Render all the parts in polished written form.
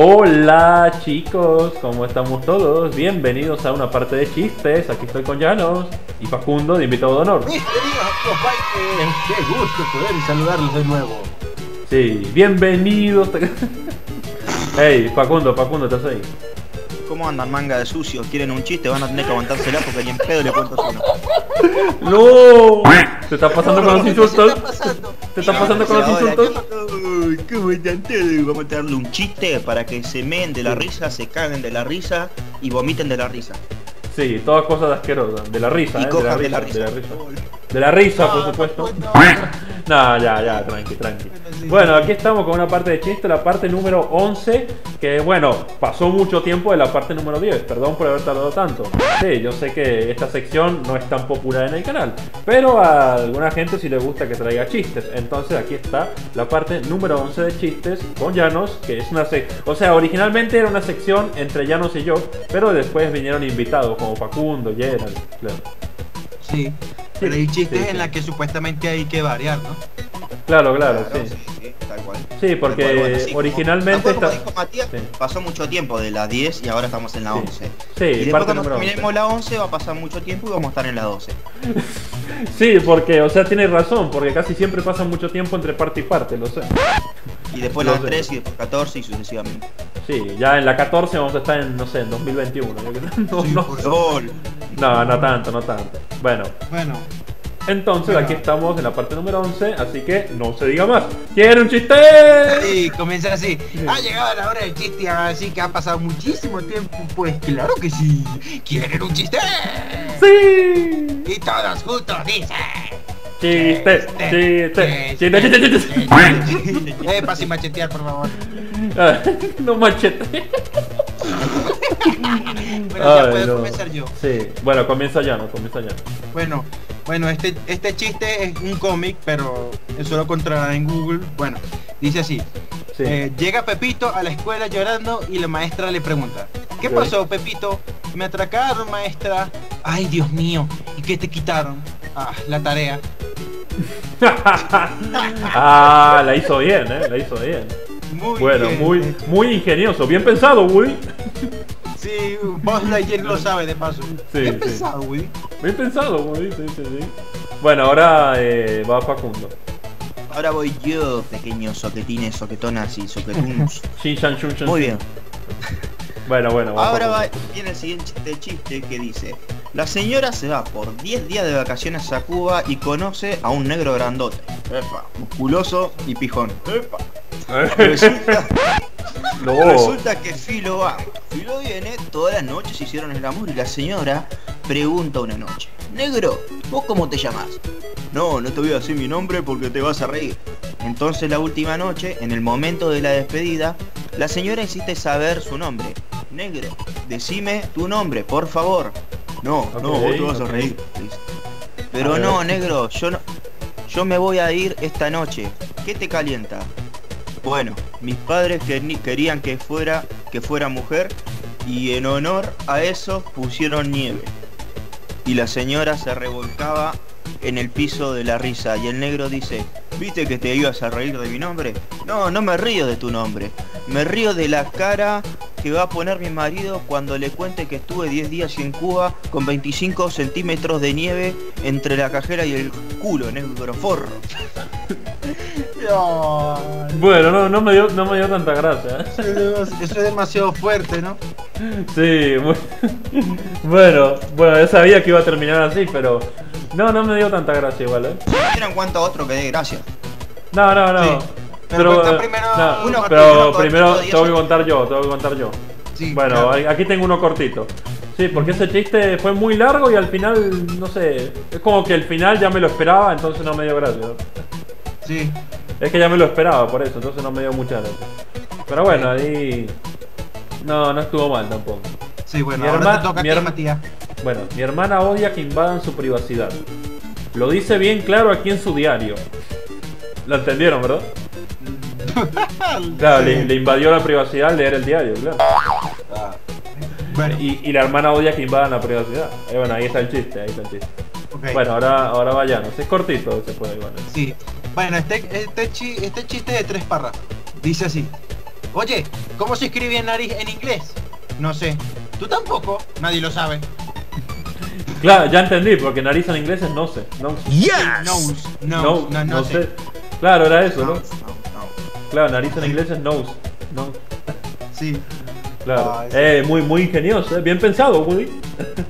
Hola chicos, ¿cómo estamos todos? Bienvenidos a una parte de chistes. Aquí estoy con Llanos y Facundo de Invitado de Honor. Mis queridos compañeros, qué gusto poder saludarlos de nuevo. Sí, bienvenidos. Hey, Facundo, ¿estás ahí? ¿Cómo andan, manga de sucios? ¿Quieren un chiste? Van a tener que aguantársela porque ni en pedo le cuento uno. ¡No! ¿Te estás pasando con los insultos? Uy, ¿cómo están todos? Vamos a darle un chiste para que se meen de la risa, se caguen de la risa y vomiten de la risa. Sí, todas cosas asquerosas. De la risa, ¿eh? De la risa, por supuesto. No, ya, tranqui. Bueno, aquí estamos con una parte de chiste, la parte número 11, que bueno, pasó mucho tiempo de la parte número 10, perdón por haber tardado tanto. Sí, yo sé que esta sección no es tan popular en el canal, pero a alguna gente sí le gusta que traiga chistes. Entonces aquí está la parte número 11 de chistes con Llanos, que es una sección, o sea, originalmente era una sección entre Llanos y yo, pero después vinieron invitados como Facundo, Gerald, claro. Sí. Pero hay chistes en la que supuestamente hay que variar, ¿no? Claro, sí. Sí, tal cual. Sí, porque cual, bueno, sí, originalmente como dijo Matías, sí. Pasó mucho tiempo de la 10 y ahora estamos en la 11. Sí, y después cuando terminemos la 11 va a pasar mucho tiempo y vamos a estar en la 12. Sí, porque, o sea, tienes razón, porque casi siempre pasa mucho tiempo entre parte y parte, lo sé. Y después la 13 y después 14 y sucesivamente. Sí, ya en la 14 vamos a estar en, no sé, en 2021. No tanto. Bueno. Entonces aquí estamos en la parte número 11, así que no se diga más. ¿Quieren un chiste? Sí, comienza así. Ha llegado la hora del chiste, así que ha pasado muchísimo tiempo. Pues claro que sí. ¿Quieren un chiste? Sí. Y todos juntos dicen... Chiste. Epa, sin machetear, por favor. No machete. Bueno, ya puedo comenzar yo. Sí, bueno, comienza ya. Bueno, este chiste es un cómic, pero eso lo encontrarán en Google. Bueno, dice así. Sí. Llega Pepito a la escuela llorando y la maestra le pregunta: ¿qué pasó, Pepito? Me atracaron, maestra. Ay, Dios mío, ¿y qué te quitaron? Ah, la tarea. Ah, la hizo bien, Muy ingenioso, bien pensado, güey. Sí, vos ayer lo sabe de paso. Bien pensado, güey. Bueno, ahora va Facundo. Ahora voy yo, pequeños soquetines, soquetonas y soquetuns. Muy bien. Bueno. Ahora viene el siguiente chiste que dice: la señora se va por 10 días de vacaciones a Cuba y conoce a un negro grandote. Epa, musculoso y pijón. Epa. Resulta que Filo viene, todas las noches hicieron el amor y la señora pregunta una noche: negro, ¿vos cómo te llamás? No te voy a decir mi nombre porque te vas a reír. Entonces la última noche, en el momento de la despedida, la señora insiste saber su nombre. Negro, decime tu nombre, por favor. No, vos te vas a reír. Pero no, negro, yo me voy a ir esta noche. ¿Qué te calienta? Bueno, mis padres querían que fuera mujer y en honor a eso pusieron nieve. Y la señora se revolcaba en el piso de la risa y el negro dice: ¿viste que te ibas a reír de mi nombre? No me río de tu nombre, me río de la cara que va a poner mi marido cuando le cuente que estuve 10 días en Cuba con 25 centímetros de nieve entre la cajera y el culo, negro forro. Bueno, no me dio tanta gracia. Eso es demasiado fuerte, ¿no? Sí, bueno, yo sabía que iba a terminar así, pero... No me dio tanta gracia igual, ¿eh? ¿Quieren cuánto otro que dé gracia? No. Sí. Pero primero tengo que contar yo. Sí, bueno, claro. Aquí tengo uno cortito. Sí, porque ese chiste fue muy largo y al final, no sé... Es como que el final ya me lo esperaba, entonces no me dio gracia. Sí. Es que ya me lo esperaba por eso, entonces no me dio mucha gracia. Pero bueno, ahí... No estuvo mal tampoco. Sí, bueno, mi hermana odia que invadan su privacidad. Lo dice bien claro aquí en su diario. ¿Lo entendieron, verdad? Claro, le invadió la privacidad al leer el diario, claro. Bueno. Y la hermana odia que invadan la privacidad. Bueno, ahí está el chiste. Okay. Bueno, ahora vayamos. Es cortito, se puede igual. Sí. Bueno, este chiste es de 3 párrafos. Dice así. Oye, ¿cómo se escribe nariz en inglés? No sé. ¿Tú tampoco? Nadie lo sabe. Claro, ya entendí, porque nariz en inglés es nose. Nose. Claro, era eso, ¿no? Claro, nariz en inglés es nose. Sí. Claro. Ah, muy, muy ingenioso, bien pensado, Woody.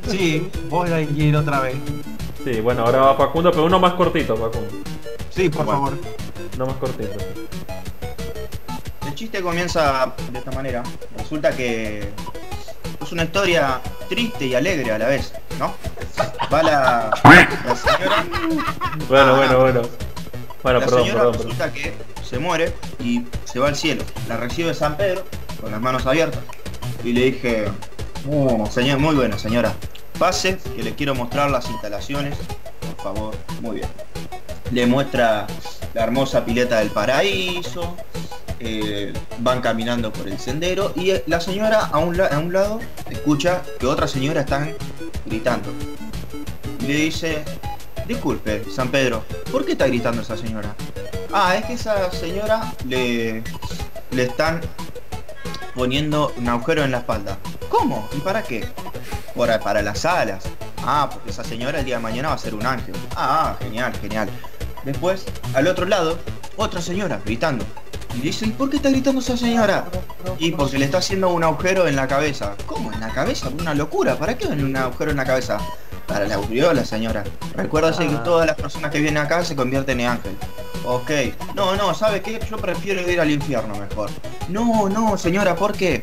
Sí, voy a ir otra vez. Sí, bueno, ahora va Facundo, pero uno más cortito, Facundo. Sí, por favor. Uno más cortito. El chiste comienza de esta manera. Resulta que es una historia triste y alegre a la vez, ¿no? Va la señora... Bueno, perdón. Resulta que se muere y se va al cielo. La recibe San Pedro con las manos abiertas. Y le dije, señor, muy bueno, señora. Pase, que le quiero mostrar las instalaciones. Por favor, muy bien. Le muestra la hermosa pileta del paraíso. Van caminando por el sendero. Y la señora a un lado escucha que otra señora están gritando. Y le dice, disculpe, San Pedro, ¿por qué está gritando esa señora? Ah, es que esa señora le están poniendo un agujero en la espalda. ¿Cómo? ¿Y para qué? Para las alas. Ah, porque esa señora el día de mañana va a ser un ángel. Ah, genial, genial. Después, al otro lado, otra señora gritando. Y dice, ¿y por qué está gritando esa señora? Y porque le está haciendo un agujero en la cabeza. ¿Cómo? ¿En la cabeza? Una locura. ¿Para qué un agujero en la cabeza? Para la aureola, señora. Recuérdese que todas las personas que vienen acá se convierten en ángel. Ok. No, ¿sabe qué? Yo prefiero ir al infierno mejor. No, señora, ¿por qué?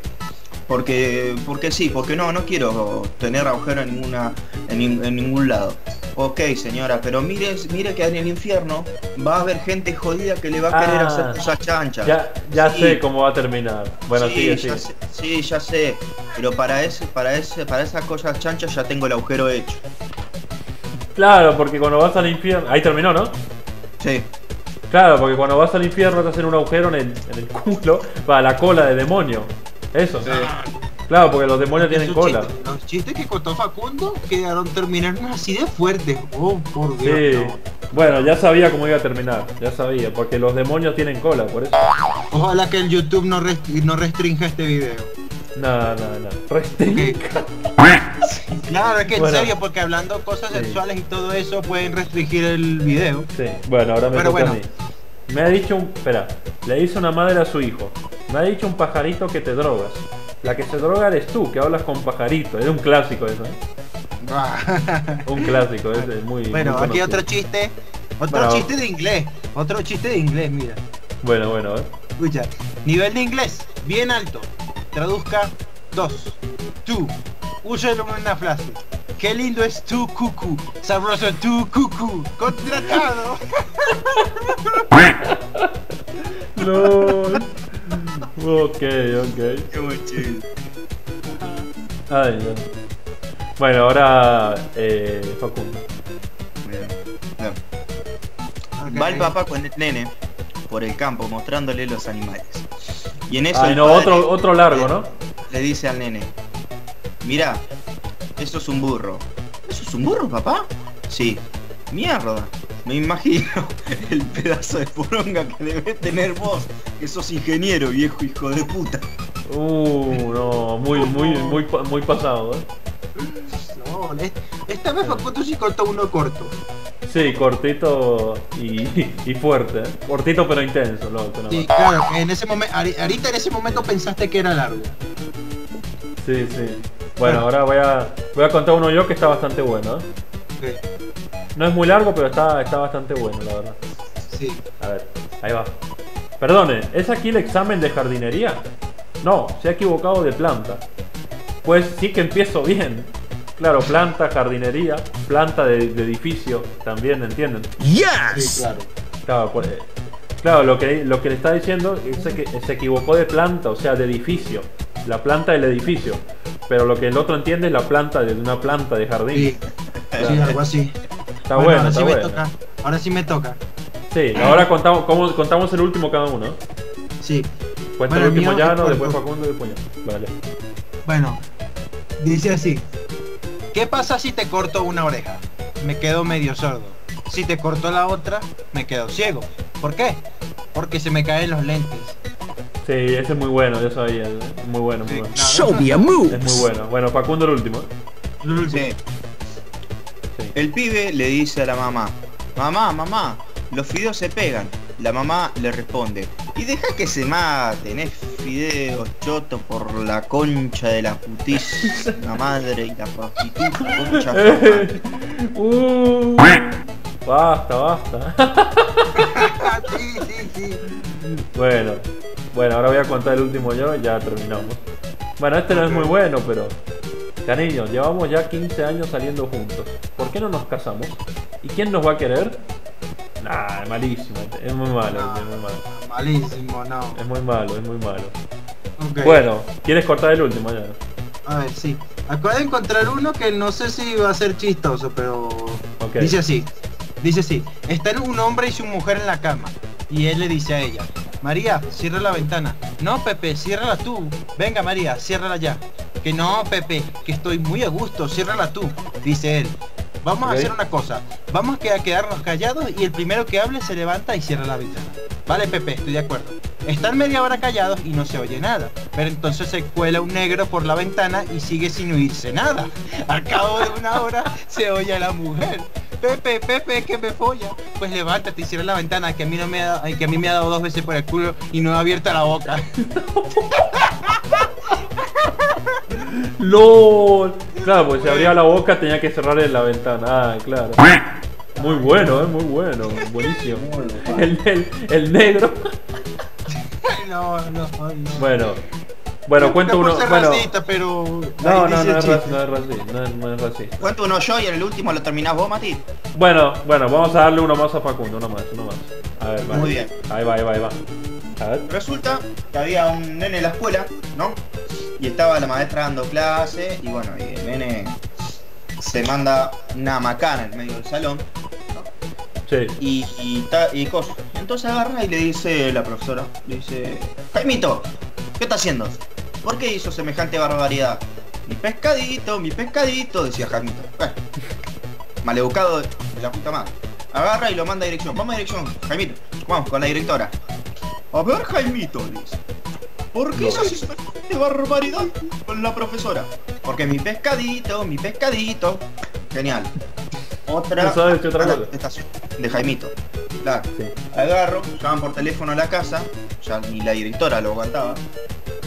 Porque sí, porque no quiero tener agujero en ningún lado. Ok, señora, pero mire que en el infierno va a haber gente jodida que le va a querer hacer cosas chanchas. Ya sé cómo va a terminar. Bueno, sigue. Sí, ya sé, pero para esas cosas chanchas ya tengo el agujero hecho. Claro, porque cuando vas al infierno... Ahí terminó, ¿no? Sí. Claro, porque cuando vas al infierno te hacen un agujero en el culo para la cola de demonio. Eso, sí. Claro, porque los demonios tienen cola. Los chistes que contó Facundo terminaron así de fuertes. Oh, por Dios. Sí. No. Bueno, ya sabía cómo iba a terminar. Ya sabía, porque los demonios tienen cola, por eso. Ojalá que el YouTube no restrinja este video. No. Restrinja. Claro, es que en serio, porque hablando cosas sexuales y todo eso pueden restringir el video. Sí, bueno, ahora me toca a mí. Me ha dicho Espera, le hizo una madre a su hijo. Me ha dicho un pajarito que te drogas. La que se droga eres tú, que hablas con pajarito. Es un clásico eso, ¿eh? Un clásico, es muy... Bueno, muy aquí otro chiste. Otro chiste de inglés. Otro chiste de inglés, mira. Bueno, Escucha, nivel de inglés, bien alto. Traduzca tú. Úsalo en una frase. Qué lindo es tu cucú. Sabroso tu cucú. Contratado. No. Ok. Qué buen chiste. Ay, no. Bueno, ahora Facundo. Okay. Va el papá con el nene por el campo mostrándole los animales. Y en eso otro largo, ¿no? Le dice al nene, mirá, eso es un burro. ¿Eso es un burro, papá? Sí. Mierda. Me imagino el pedazo de poronga que debes tener vos, que sos ingeniero, viejo hijo de puta. No, muy pasado, ¿eh? No, esta vez Facundo sí contó uno corto. Sí, cortito y fuerte, ¿eh? Cortito pero intenso, loco. Sí, claro, en ese momento, ahorita en ese momento pensaste que era largo. Sí. Bueno, ahora voy a contar uno yo que está bastante bueno, ¿eh? Sí. No es muy largo, pero está bastante bueno, la verdad. Sí. A ver, ahí va. Perdone, ¿es aquí el examen de jardinería? No, se ha equivocado de planta. Pues sí que empiezo bien. Claro, planta, jardinería, planta de edificio, también, ¿entienden? ¡Yes! Sí, claro. Claro, lo que le está diciendo es que se equivocó de planta, o sea, de edificio. La planta del edificio. Pero lo que el otro entiende es la planta de una planta de jardín. Sí, claro. Sí, algo así. Está bueno, ahora está sí bueno. Ahora sí me toca. Sí, ahora contamos el último cada uno. Sí. Cuenta el último Llano, después Facundo y después yo. Vale. Bueno, dice así. ¿Qué pasa si te corto una oreja? Me quedo medio sordo. Si te corto la otra, me quedo ciego. ¿Por qué? Porque se me caen los lentes. Sí, ese es muy bueno, yo sabía. Muy bueno, muy bueno. Show me a move. Es muy bueno. Bueno, Facundo el último. Sí. Sí. El pibe le dice a la mamá: mamá, mamá, los fideos se pegan. La mamá le responde: y deja que se maten, es fideos choto por la concha de la putiza, la madre y la prostituta, concha de la basta, basta. Sí, sí, sí. Bueno, bueno, ahora voy a contar el último yo, ya terminamos. Bueno, este no es muy bueno, pero... Cariño, llevamos ya 15 años saliendo juntos. ¿Por qué no nos casamos? ¿Y quién nos va a querer? Nah, es malísimo, es muy malo, no, es muy malo. Malísimo, no. Es muy malo, es muy malo. Okay. Bueno, ¿quieres cortar el último ya? A ver, sí. Acabo de encontrar uno que no sé si va a ser chistoso, pero... Okay. Dice así, están un hombre y su mujer en la cama. Y él le dice a ella: María, cierra la ventana. No, Pepe, ciérrala tú. Venga, María, ciérrala ya. Que no, Pepe, que estoy muy a gusto, ciérrala tú, dice él. Vamos a hacer una cosa, vamos a quedarnos callados y el primero que hable se levanta y cierra la ventana. Vale, Pepe, estoy de acuerdo. Están media hora callados y no se oye nada, pero entonces se cuela un negro por la ventana y sigue sin oírse nada. Al cabo de una hora se oye a la mujer: Pepe, Pepe, que me folla. Pues levántate y cierra la ventana, que a mí, que a mí me ha dado 2 veces por el culo y no he abierto la boca. LOL. Claro, pues si abría la boca tenía que cerrar la ventana. Ah, claro. Muy bueno, muy bueno. Buenísimo. El negro. No, no, no. Bueno. Bueno, cuento uno. Bueno. Racista, pero... No, no, no es racista, no es racista. Cuento uno yo y en el último lo terminás vos, Mati. Bueno, bueno, vamos a darle uno más a Facundo, uno más. A ver, vale. Muy bien. Ahí va. A ver. Resulta que había un nene en la escuela, ¿no? Y estaba la maestra dando clase y bueno, y el nene se manda una macana en medio del salón, ¿no? Sí. Y cosas. Entonces agarra y le dice la profesora, le dice: Jaimito, ¿qué está haciendo? ¿Por qué hizo semejante barbaridad? Mi pescadito, decía Jaimito. Bueno, maleducado de la puta madre. Agarra y lo manda a dirección. Vamos a dirección, Jaimito. Vamos con la directora. A ver, Jaimito, le dice. ¿Por qué eso es una barbaridad con la profesora? Porque mi pescadito, Genial. Otra estación de Jaimito. Claro. Sí. Agarro, llaman por teléfono a la casa, ya ni la directora lo aguantaba.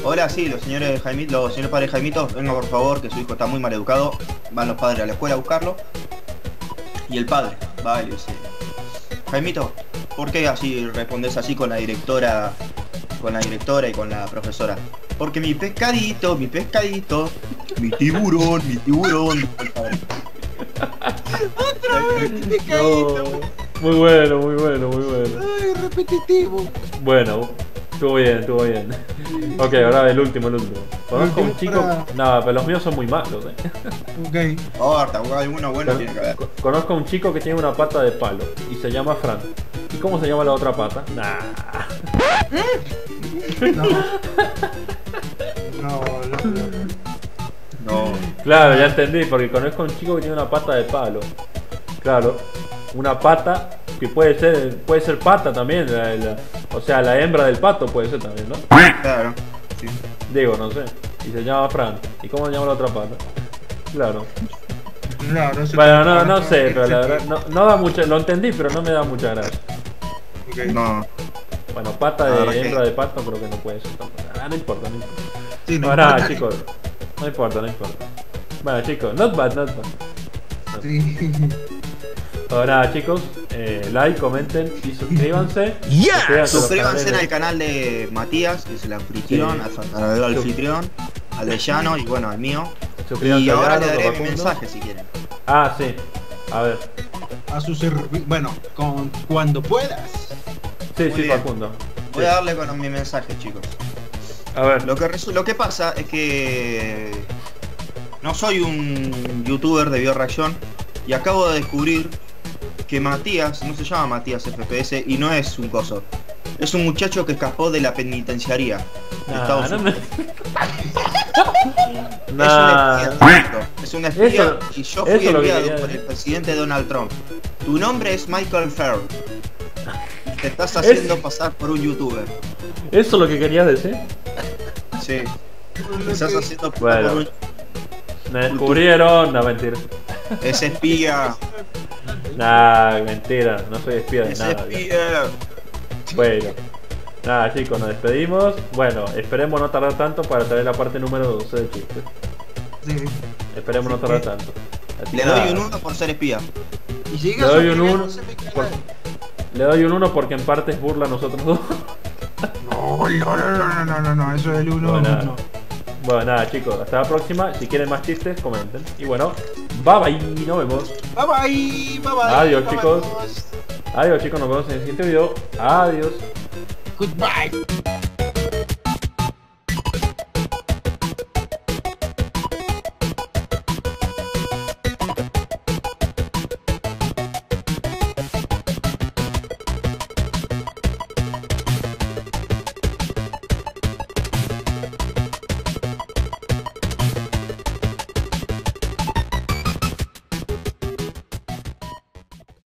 Hola, sí, los señores de Jaimito, los señores padres de Jaimito, venga por favor, que su hijo está muy mal educado. Van los padres a la escuela a buscarlo. Y el padre va y le dice: Jaimito, ¿por qué así respondes así con la directora? Y con la profesora. Porque mi pescadito, mi tiburón, Otra vez, mi pescadito. No. Muy bueno, muy bueno. Ay, repetitivo. Bueno, estuvo bien. Ok, ahora el último. Vamos con chicos. Nada, pero los míos son muy malos, ¿eh? Ok. Ahorita, alguno bueno tiene que haber. Conozco a un chico que tiene una pata de palo y se llama Fran. ¿Y cómo se llama la otra pata? Nah. No. Claro, ya entendí, porque conozco a un chico que tiene una pata de palo. Claro, una pata que puede ser pata también, o sea, la hembra del pato puede ser también, ¿no? Claro, sí. Digo, no sé. Y se llama Fran. ¿Y cómo se llama la otra pata? Claro. Bueno, no sé, pero la verdad no da mucha, lo entendí, pero no me da mucha gracia. Okay. No. Bueno, pata de hembra de pato, pero que no puede ser tampoco. Ah, no importa. Sí, no, nada, chicos. No importa. Bueno, chicos, not bad. Sí. Ahora, chicos, like, comenten y suscríbanse. Suscríbanse al canal de Matías, que es el anfitrión, al anfitrión, al de Llanos y bueno, al mío. Y ahora le daré mi mensaje si quieren. Ah, sí. A ver. A su servicio. Bueno, cuando puedas. Sí, Facundo. Voy a darle con mi mensaje, chicos. A ver. Lo que pasa es que no soy un youtuber de bioreacción y acabo de descubrir que Matías no se llama Matías FPS y no es un coso. Es un muchacho que escapó de la penitenciaría de Estados Unidos. Es un espía y yo fui enviado por el presidente Donald Trump. Tu nombre es Michael Ferrell. Te estás haciendo pasar por un youtuber. ¿Eso es lo que querías decir? Sí. Te estás haciendo pasar por un youtuber. Me descubrieron, no, mentira. Es espía. Nah, mentira, no soy espía de nada. Espía. Bueno, nada chicos, nos despedimos. Bueno, esperemos no tardar tanto para traer la parte número 12 de chistes. Sí. Esperemos no tardar tanto. Le doy un 1 por ser espía. Le doy un 1. Le doy un 1 porque en parte es burla a nosotros dos. No, eso es el 1. No. Bueno, nada chicos, hasta la próxima. Si quieren más chistes, comenten. Y bueno, bye bye, nos vemos. Bye bye. Adiós chicos. Adiós chicos, nos vemos en el siguiente video. Adiós. Goodbye.